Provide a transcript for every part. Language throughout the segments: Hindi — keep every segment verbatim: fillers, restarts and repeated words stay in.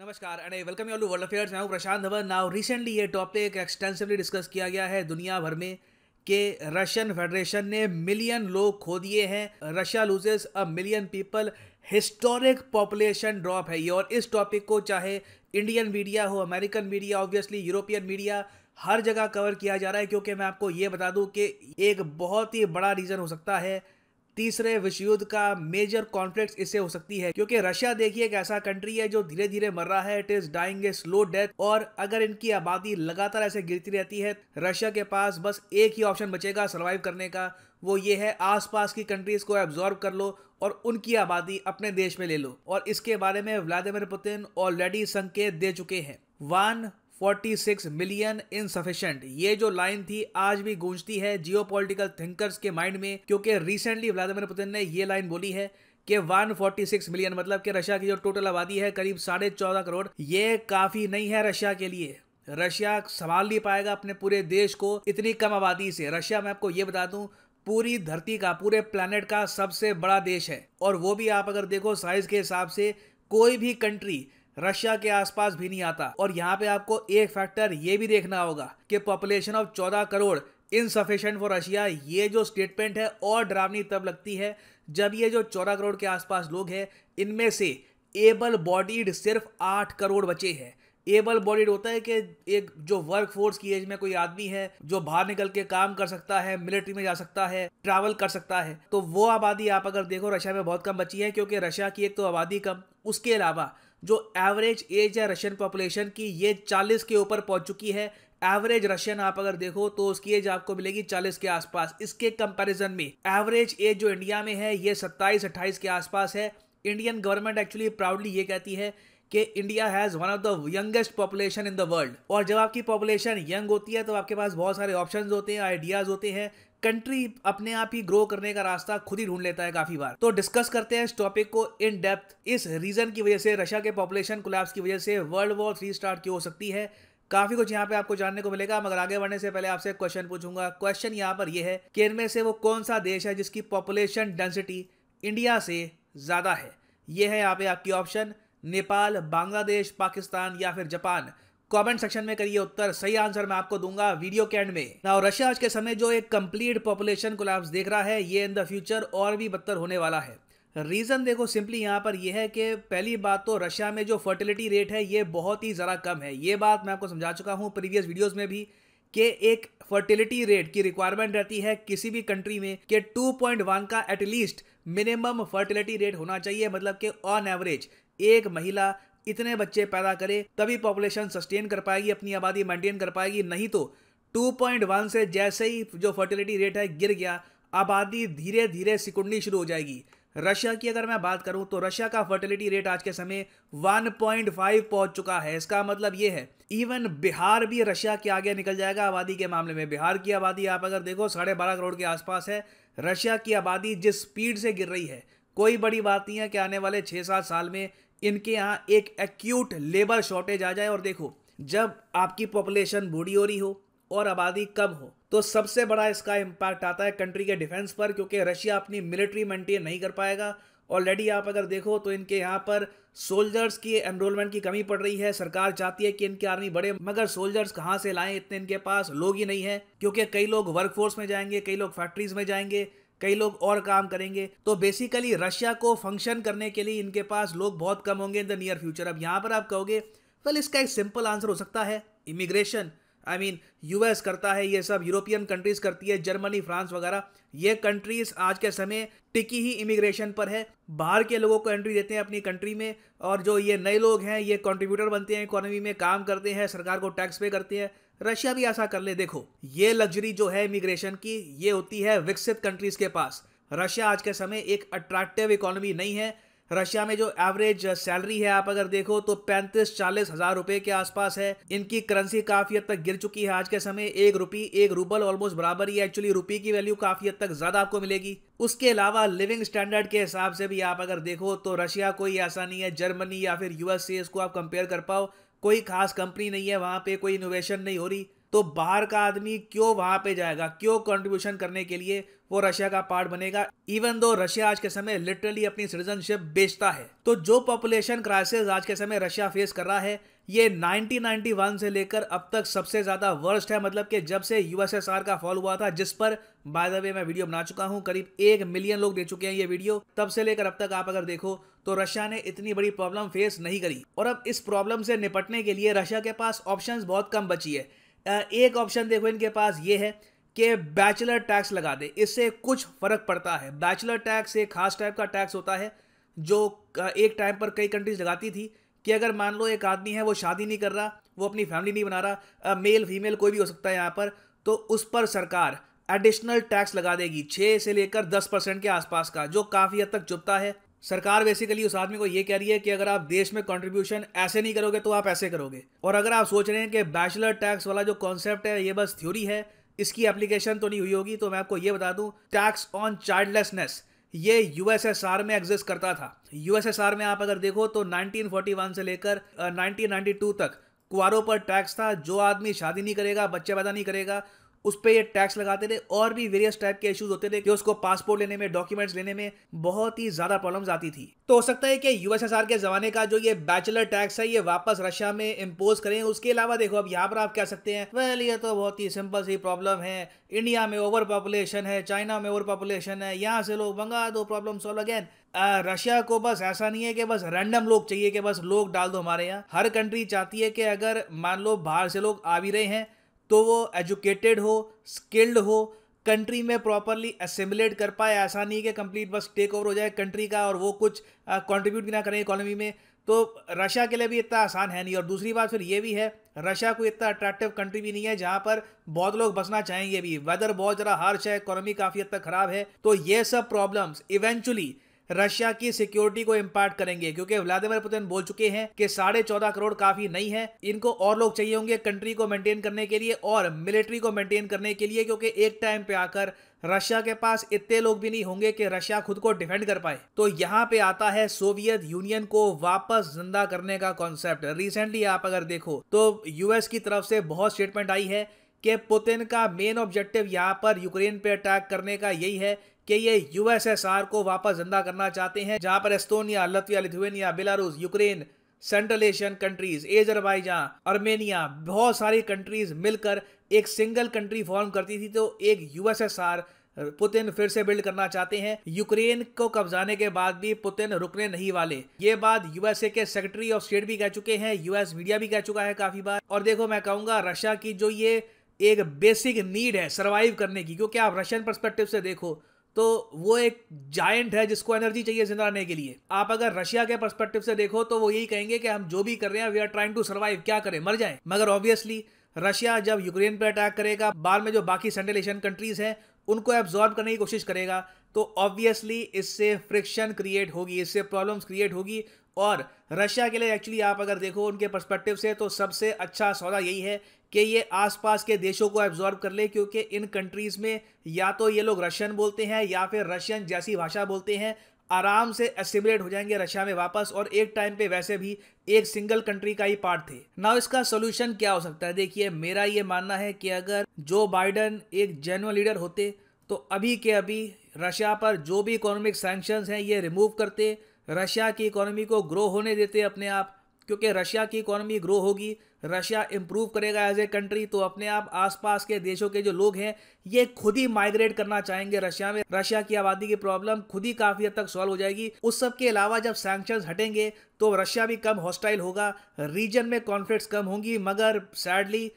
नमस्कार and welcome you all to world affairs. मैं हूं प्रशांत धवन। नाउ रिसेंटली ये टॉपिक एक्सटेंसिवली डिस्कस किया गया है दुनिया भर में कि रशियन फेडरेशन ने मिलियन लोग खो दिए हैं। Russia loses a million people, historic population drop है ये। और इस टॉपिक को चाहे इंडियन मीडिया हो, American media, obviously European media, हर जगह कवर किया जा रहा है। क्योंकि मैं आपको ये बता दूं कि एक बहुत ही बड़ा रीज़न हो सकता है तीसरे विश्व युद्ध का, मेजर कॉन्फ्लिक्ट्स इससे हो सकती है। क्योंकि रशिया देखिए एक ऐसा कंट्री है जो धीरे धीरे मर रहा है, it is dying a slow death. और अगर इनकी आबादी लगातार ऐसे गिरती रहती है, रशिया के पास बस एक ही ऑप्शन बचेगा सर्वाइव करने का, वो ये है आसपास की कंट्रीज को एब्जॉर्ब कर लो और उनकी आबादी अपने देश में ले लो। और इसके बारे में व्लादिमीर पुतिन ऑलरेडी संकेत दे चुके हैं। वन छियालीस मिलियन इनसफिशिएंट, ये जो लाइन थी आज भी गूंजती है जियोपॉलिटिकल थिंकर्स के माइंड में। क्योंकि रिसेंटली व्लादिमीर पुतिन ने ये लाइन बोली है कि एक सौ छियालीस मिलियन, मतलब कि रशिया की जो टोटल आबादी है करीब साढ़े चौदह करोड़, ये काफ़ी नहीं है रशिया के लिए। रशिया संभाल नहीं पाएगा अपने पूरे देश को इतनी कम आबादी से। रशिया, मैं आपको ये बता दूं, पूरी धरती का, पूरे प्लैनेट का सबसे बड़ा देश है। और वो भी आप अगर देखो साइज के हिसाब से कोई भी कंट्री रशिया के आसपास भी नहीं आता। और यहाँ पे आपको एक फैक्टर ये भी देखना होगा कि पॉपुलेशन ऑफ चौदह करोड़ इनसफिशिएंट फॉर रशिया, ये जो स्टेटमेंट है और डरावनी तब लगती है जब ये जो चौदह करोड़ के आसपास लोग हैं, इनमें से एबल बॉडीड सिर्फ आठ करोड़ बचे हैं। एबल बॉडीड होता है कि एक जो वर्क फोर्स की एज में कोई आदमी है जो बाहर निकल के काम कर सकता है, मिलिट्री में जा सकता है, ट्रैवल कर सकता है, तो वो आबादी आप अगर देखो रशिया में बहुत कम बची है। क्योंकि रशिया की एक तो आबादी कम, उसके अलावा जो एवरेज एज है रशियन पॉपुलेशन की ये चालीस के ऊपर पहुंच चुकी है। एवरेज रशियन आप अगर देखो तो उसकी एज आपको मिलेगी चालीस के आसपास। इसके कंपैरिजन में एवरेज एज जो इंडिया में है ये सत्ताईस अट्ठाईस के आसपास है। इंडियन गवर्नमेंट एक्चुअली प्राउडली ये कहती है कि India has one of the youngest population in the world. और जब आपकी पॉपुलेशन यंग होती है तो आपके पास बहुत सारे ऑप्शंस होते हैं, आइडियाज़ होते हैं, कंट्री अपने आप ही ग्रो करने का रास्ता खुद ही ढूंढ लेता है काफ़ी बार। तो डिस्कस करते हैं इस टॉपिक को इन डेप्थ। इस रीज़न की वजह से, रशिया के पॉपुलेशन कोलैप्स की वजह से वर्ल्ड वॉर थ्री स्टार्ट क्यों हो सकती है, काफ़ी कुछ यहाँ पे आपको जानने को मिलेगा। मगर आगे बढ़ने से पहले आपसे क्वेश्चन पूछूंगा। क्वेश्चन यहाँ पर यह है कि इनमें से वो कौन सा देश है जिसकी पॉपुलेशन डेंसिटी इंडिया से ज़्यादा है। ये है यहाँ पे आपकी ऑप्शन नेपाल, बांग्लादेश, पाकिस्तान या फिर जापान। कमेंट सेक्शन में करिए उत्तर, सही आंसर मैं आपको दूंगा वीडियो के एंड में। नाउ रशिया आज के समय जो एक कंप्लीट पॉपुलेशन कोलैप्स देख रहा है, ये इन द फ्यूचर और भी बदतर होने वाला है। रीज़न देखो सिंपली यहाँ पर यह है कि पहली बात तो रशिया में जो फर्टिलिटी रेट है ये बहुत ही ज़रा कम है। ये बात मैं आपको समझा चुका हूँ प्रीवियस वीडियोज़ में भी कि एक फर्टिलिटी रेट की रिक्वायरमेंट रहती है किसी भी कंट्री में कि टू पॉइंट वन का एटलीस्ट मिनिमम फर्टिलिटी रेट होना चाहिए। मतलब कि ऑन एवरेज एक महिला इतने बच्चे पैदा करे तभी पॉपुलेशन सस्टेन कर पाएगी, अपनी आबादी मेंटेन कर पाएगी। नहीं तो टू पॉइंट वन से जैसे ही जो फर्टिलिटी रेट है गिर गया, आबादी धीरे धीरे सिकुड़नी शुरू हो जाएगी। रशिया की अगर मैं बात करूं तो रशिया का फर्टिलिटी रेट आज के समय वन पॉइंट फाइव पहुंच चुका है। इसका मतलब ये है इवन बिहार भी रशिया के आगे निकल जाएगा आबादी के मामले में। बिहार की आबादी आप अगर देखो साढ़े बारह करोड़ के आसपास है। रशिया की आबादी जिस स्पीड से गिर रही है, कोई बड़ी बात नहीं है कि आने वाले छः सात साल में इनके यहाँ एक एक्यूट लेबर शॉर्टेज आ जाए। और देखो जब आपकी पॉपुलेशन बूढ़ी हो रही हो और आबादी कम हो तो सबसे बड़ा इसका इम्पैक्ट आता है कंट्री के डिफेंस पर। क्योंकि रशिया अपनी मिलिट्री मेंटेन नहीं कर पाएगा। ऑलरेडी आप अगर देखो तो इनके यहाँ पर सोल्जर्स की एनरोलमेंट की कमी पड़ रही है। सरकार चाहती है कि इनकी आर्मी बढ़े, मगर सोल्जर्स कहाँ से लाएं, इतने इनके पास लोग ही नहीं है। क्योंकि कई लोग वर्कफोर्स में जाएंगे, कई लोग फैक्ट्रीज में जाएंगे, कई लोग और काम करेंगे। तो बेसिकली रशिया को फंक्शन करने के लिए इनके पास लोग बहुत कम होंगे इन द नियर फ्यूचर। अब यहाँ पर आप कहोगे वेल इसका एक सिंपल आंसर हो सकता है इमिग्रेशन। आई मीन यूएस करता है ये सब, यूरोपियन कंट्रीज करती है, जर्मनी, फ्रांस वगैरह, ये कंट्रीज आज के समय टिकी ही इमिग्रेशन पर है। बाहर के लोगों को एंट्री देते हैं अपनी कंट्री में, और जो ये नए लोग हैं ये कंट्रीब्यूटर बनते हैं इकोनॉमी में, काम करते हैं, सरकार को टैक्स पे करते हैं। रशिया भी ऐसा कर ले। देखो ये लग्जरी जो है इमिग्रेशन की, ये होती है विकसित कंट्रीज के पास। रशिया आज के समय एक अट्रैक्टिव इकोनॉमी नहीं है। रशिया में जो एवरेज सैलरी है आप अगर देखो तो पैंतीस चालीस हज़ार रुपये के आसपास है। इनकी करेंसी काफ़ी हद तक गिर चुकी है आज के समय, एक रुपी एक रूबल ऑलमोस्ट बराबर ही। एक्चुअली रुपी की वैल्यू काफ़ी हद तक ज़्यादा आपको मिलेगी। उसके अलावा लिविंग स्टैंडर्ड के हिसाब से भी आप अगर देखो तो रशिया कोई ऐसा नहीं है जर्मनी या फिर यूएस से इसको आप कंपेयर कर पाओ। कोई खास कंपनी नहीं है वहाँ पर, कोई इनोवेशन नहीं हो रही। तो बाहर का आदमी क्यों वहां पे जाएगा, क्यों कंट्रीब्यूशन करने के लिए वो रशिया का पार्ट बनेगा, इवन दो रशिया आज के समय लिटरली अपनी सिटीजनशिप बेचता है। तो जो पॉपुलेशन क्राइसिस आज के समय रशिया फेस कर रहा है ये नाइनटीन नाइंटी वन से लेकर अब तक सबसे ज्यादा वर्स्ट है, मतलब कि जब से यूएसएसआर का फॉल हुआ था, जिस पर बाय द वे मैं वीडियो बना चुका हूं, करीब एक मिलियन लोग देख चुके हैं ये वीडियो, तब से लेकर अब तक आप अगर देखो तो रशिया ने इतनी बड़ी प्रॉब्लम फेस नहीं करी। और अब इस प्रॉब्लम से निपटने के लिए रशिया के पास ऑप्शंस बहुत कम बची है। एक ऑप्शन देखो इनके पास ये है कि बैचलर टैक्स लगा दे, इससे कुछ फर्क पड़ता है। बैचलर टैक्स एक खास टाइप का टैक्स होता है जो एक टाइम पर कई कंट्रीज लगाती थी कि अगर मान लो एक आदमी है वो शादी नहीं कर रहा, वो अपनी फैमिली नहीं बना रहा, मेल फीमेल कोई भी हो सकता है यहाँ पर, तो उस पर सरकार एडिशनल टैक्स लगा देगी छः से लेकर दस परसेंट के आसपास का, जो काफ़ी हद तक चुभता है। सरकार बेसिकली उस आदमी को ये कह रही है कि अगर आप देश में कंट्रीब्यूशन ऐसे नहीं करोगे तो आप ऐसे करोगे। और अगर आप सोच रहे हैं कि बैचलर टैक्स वाला जो कॉन्सेप्ट है ये बस थ्योरी है, इसकी एप्लीकेशन तो नहीं हुई होगी, तो मैं आपको ये बता दूं, टैक्स ऑन चाइल्डलेसनेस ये यूएसएसआर में एग्जिस्ट करता था। यूएसएसआर में आप अगर देखो तो नाइनटीन फोर्टी वन से लेकर नाइनटीन नाइंटी टू तक कुआरों पर टैक्स था। जो आदमी शादी नहीं करेगा, बच्चे पैदा नहीं करेगा, उस पर ये टैक्स लगाते थे। और भी वेरियस टाइप के इश्यूज होते थे कि उसको पासपोर्ट लेने में, डॉक्यूमेंट्स लेने में बहुत ही ज्यादा प्रॉब्लम्स आती थी। तो हो सकता है कि यूएसएसआर के जमाने का जो ये बैचलर टैक्स है ये वापस रशिया में इम्पोज करें। उसके अलावा देखो अब यहाँ पर आप कह सकते हैं वेल ये तो बहुत ही सिंपल सी प्रॉब्लम है, इंडिया में ओवर पॉपुलेशन है, चाइना में ओवर पॉपुलेशन है, यहाँ से लोग मंगा दो, प्रॉब्लम सॉल्व अगेन। रशिया को बस ऐसा नहीं है कि बस रैंडम लोग चाहिए कि बस लोग डाल दो हमारे यहाँ। हर कंट्री चाहती है कि अगर मान लो बाहर से लोग आ भी रहे हैं तो वो एजुकेटेड हो, स्किल्ड हो, कंट्री में प्रॉपरली असिमिलेट कर पाए। ऐसा नहीं कि कंप्लीट बस टेक ओवर हो जाए कंट्री का और वो कुछ कंट्रीब्यूट भी ना करें इकोनॉमी में। तो रशिया के लिए भी इतना आसान है नहीं। और दूसरी बात फिर ये भी है, रशिया कोई इतना अट्रैक्टिव कंट्री भी नहीं है जहाँ पर बहुत लोग बसना चाहेंगे भी। वेदर बहुत ज़रा हार्श है, इकोनॉमी काफ़ी हद तक ख़राब है। तो ये सब प्रॉब्लम्स इवेंचुअली रशिया की सिक्योरिटी को इम्पैक्ट करेंगे, क्योंकि व्लादिमीर पुतिन बोल चुके हैं कि साढ़े चौदह करोड़ काफी नहीं है, इनको और लोग चाहिए होंगे कंट्री को मेंटेन करने के लिए और मिलिट्री को मेंटेन करने के लिए, क्योंकि एक टाइम पे आकर रशिया के पास इतने लोग भी नहीं होंगे कि रशिया खुद को डिफेंड कर पाए। तो यहाँ पे आता है सोवियत यूनियन को वापस जिंदा करने का कॉन्सेप्ट। रिसेंटली आप अगर देखो तो यूएस की तरफ से बहुत स्टेटमेंट आई है कि पुतिन का मेन ऑब्जेक्टिव यहाँ पर यूक्रेन पे अटैक करने का यही है कि ये यूएसएसआर को वापस जिंदा करना चाहते हैं, जहां पर Estonia, Latvia, Lithuania, Belarus, Ukraine, central Asian countries, Azerbaijan, Armenia, बहुत सारी कंट्रीज मिलकर एक सिंगल कंट्री फॉर्म करती थी। तो एक यूएसएसआर पुतिन फिर से बिल्ड करना चाहते हैं। यूक्रेन को कब्जाने के बाद भी पुतिन रुकने नहीं वाले। ये बात यूएसए के सेक्रेटरी ऑफ स्टेट भी कह चुके हैं, यूएस मीडिया भी कह चुका है काफी बार। और देखो मैं कहूँगा रशिया की जो ये एक बेसिक नीड है सर्वाइव करने की, क्योंकि आप रशियन पर्सपेक्टिव से देखो तो वो एक जायंट है जिसको एनर्जी चाहिए जिंदा रहने के लिए। आप अगर रशिया के पर्सपेक्टिव से देखो तो वो यही कहेंगे कि हम जो भी कर रहे हैं we are trying to survive, क्या करें मर जाएं। मगर ऑब्वियसली रशिया जब यूक्रेन पर अटैक करेगा, बाद में जो बाकी सेंट्रल एशियन कंट्रीज हैं उनको एब्जॉर्ब करने की कोशिश करेगा, तो ऑब्वियसली इससे फ्रिक्शन क्रिएट होगी, इससे प्रॉब्लम्स क्रिएट होगी। और रशिया के लिए एक्चुअली आप अगर देखो उनके पर्सपेक्टिव से तो सबसे अच्छा सौदा यही है कि ये आसपास के देशों को एब्जॉर्ब कर ले, क्योंकि इन कंट्रीज़ में या तो ये लोग रशियन बोलते हैं या फिर रशियन जैसी भाषा बोलते हैं, आराम से एसिमिलेट हो जाएंगे रशिया में वापस, और एक टाइम पे वैसे भी एक सिंगल कंट्री का ही पार्ट थे। नाउ इसका सोल्यूशन क्या हो सकता है? देखिए मेरा ये मानना है कि अगर जो बाइडन एक जेन्युइन लीडर होते तो अभी के अभी रशिया पर जो भी इकोनॉमिक सैंक्शंस हैं ये रिमूव करते, रशिया की इकोनॉमी को ग्रो होने देते अपने आप, क्योंकि रशिया की इकोनॉमी ग्रो होगी, रशिया इम्प्रूव करेगा एज ए कंट्री, तो अपने आप आसपास के देशों के जो लोग हैं ये खुद ही माइग्रेट करना चाहेंगे रशिया में। रशिया की आबादी की प्रॉब्लम खुद ही काफ़ी हद तक सॉल्व हो जाएगी। उस सब के अलावा जब सैंक्शंस हटेंगे तो रशिया भी कम हॉस्टाइल होगा, रीजन में कॉन्फ्लिक्ट्स कम होंगी। मगर सैडली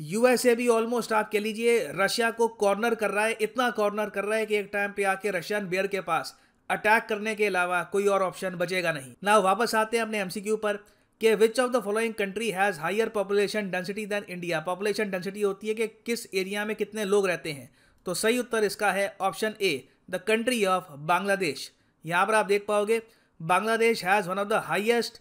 यूएसए भी ऑलमोस्ट आप कह लीजिए रशिया को कॉर्नर कर रहा है, इतना कॉर्नर कर रहा है कि एक टाइम पे आके रशियन बेयर के पास अटैक करने के अलावा कोई और ऑप्शन बचेगा नहीं ना। वापस आते हैं अपने एमसीक्यू पर कि which of the following country has higher population density than India. Population density होती है कि किस एरिया में कितने लोग रहते हैं। तो सही उत्तर इसका है option A, the country of Bangladesh. यहाँ पर आप देख पाओगे Bangladesh has one of the highest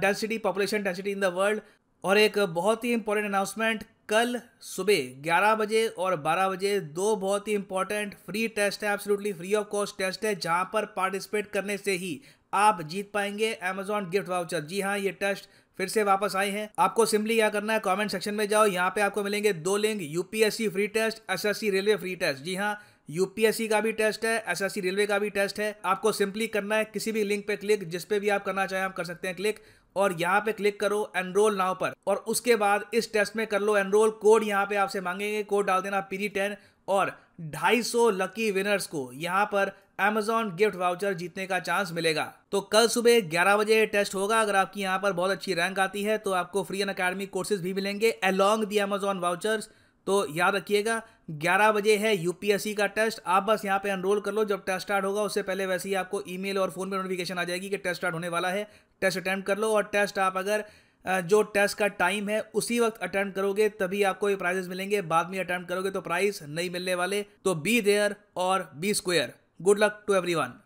density population density in the world. और एक बहुत ही इंपॉर्टेंट अनाउंसमेंट, कल सुबह ग्यारह बजे और बारह बजे दो बहुत ही इंपॉर्टेंट फ्री टेस्ट है, absolutely free of cost test है, जहां पर पार्टिसिपेट करने से ही आप जीत पाएंगे अमेजॉन गिफ्ट वाउचर। जी हाँ, ये टेस्ट फिर से वापस आई हैं। आपको सिंपली क्या करना है, कमेंट सेक्शन में जाओ, यहाँ पे आपको मिलेंगे दो link, UPSC free test, SSC railway free test. जी हाँ, यूपीएससी का भी टेस्ट है, एसएससी रेलवे का भी टेस्ट है। आपको सिंपली करना है किसी भी लिंक पे क्लिक, जिस पे भी आप करना चाहें आप कर सकते हैं क्लिक, और यहाँ पे क्लिक करो एनरोल नाउ पर, और उसके बाद इस टेस्ट में कर लो एनरोल। कोड यहाँ पे आपसे मांगेंगे, कोड डाल देना पी डी टेन, और दो सौ पचास लकी विनर्स को यहाँ पर Amazon गिफ्ट वाउचर जीतने का चांस मिलेगा। तो कल सुबह ग्यारह बजे टेस्ट होगा। अगर आपकी यहाँ पर बहुत अच्छी रैंक आती है तो आपको फ्री अनअकैडमी कोर्सेज भी मिलेंगे अलॉन्ग दी Amazon वाउचर्स। तो याद रखिएगा ग्यारह बजे है यूपीएससी का टेस्ट। आप बस यहाँ पे एनरोल कर लो, जब टेस्ट स्टार्ट होगा उससे पहले वैसे ही आपको ईमेल और फोन पे नोटिफिकेशन आ जाएगी कि टेस्ट स्टार्ट होने वाला है। टेस्ट अटेम्प्ट कर लो, और टेस्ट आप अगर जो टेस्ट का टाइम है उसी वक्त अटेम्प्ट करोगे तभी आपको ये प्राइजेस मिलेंगे, बाद में अटेम्प्ट करोगे तो प्राइज नहीं मिलने वाले। तो be there or be square. Good luck to everyone.